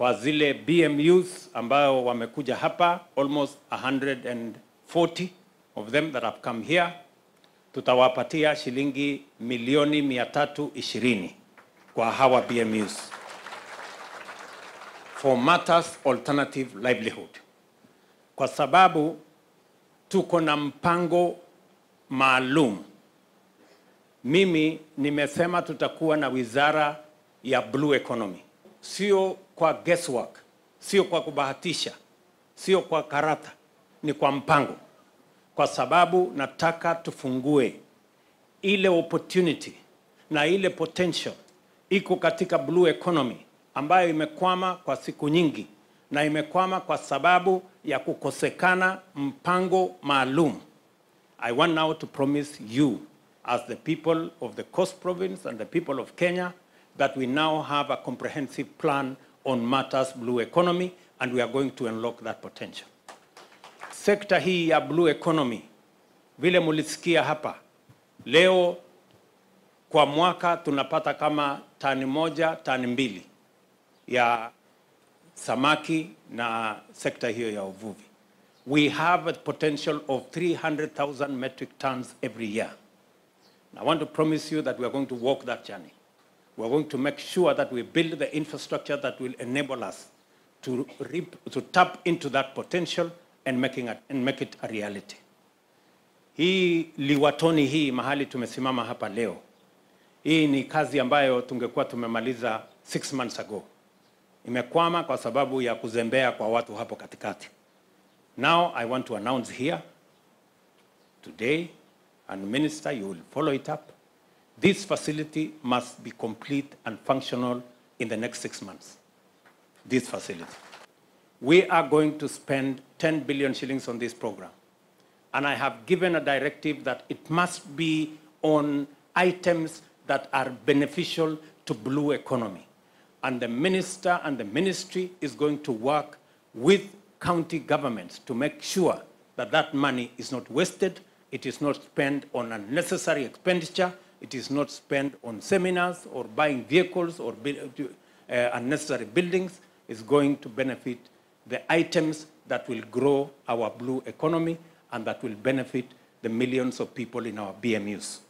kwa zile BMUs ambao wamekuja hapa, almost 140 of them that have come here, tutawapatia shilingi milioni 320 kwa hawa BMUs for matters alternative livelihood. Kwa sababu tuko na mpango maalum. Mimi nimesema tutakuwa na wizara ya blue economy. Sio kwa guesswork, sio kwa kubahatisha, sio kwa karata, ni kwa mpango. Kwa sababu nataka tufungue ile opportunity na ile potential iko katika blue economy ambayo imekwama kwa siku nyingi na imekwama kwa sababu ya kukosekana mpango maalum. I want now to promise you as the people of the Coast Province and the people of Kenya that we now have a comprehensive plan on matters blue economy, and we are going to unlock that potential. Sekta hii ya blue economy, vile mulisikia hapa, leo kwa mwaka tunapata kama tani moja, tani mbili ya samaki na sekta hiyo ya uvuvi. We have a potential of 300,000 metric tons every year. And I want to promise you that we are going to walk that journey. We are going to make sure that we build the infrastructure that will enable us to tap into that potential and make it a reality. Hii Liwatoni hii mahali tumesimama hapa leo, hii ni kazi ambayo tungekuwa tumemaliza 6 months ago. Imekwama kwa sababu ya kuzembea kwa watu hapo katikati. Now I want to announce here today, and Minister, you will follow it up. This facility must be complete and functional in the next 6 months. This facility. We are going to spend 10 billion shillings on this program. And I have given a directive that it must be on items that are beneficial to blue economy. And the minister and the ministry is going to work with county governments to make sure that that money is not wasted, it is not spent on unnecessary expenditure, it is not spent on seminars or buying vehicles or unnecessary buildings. It's going to benefit the items that will grow our blue economy and that will benefit the millions of people in our BMUs.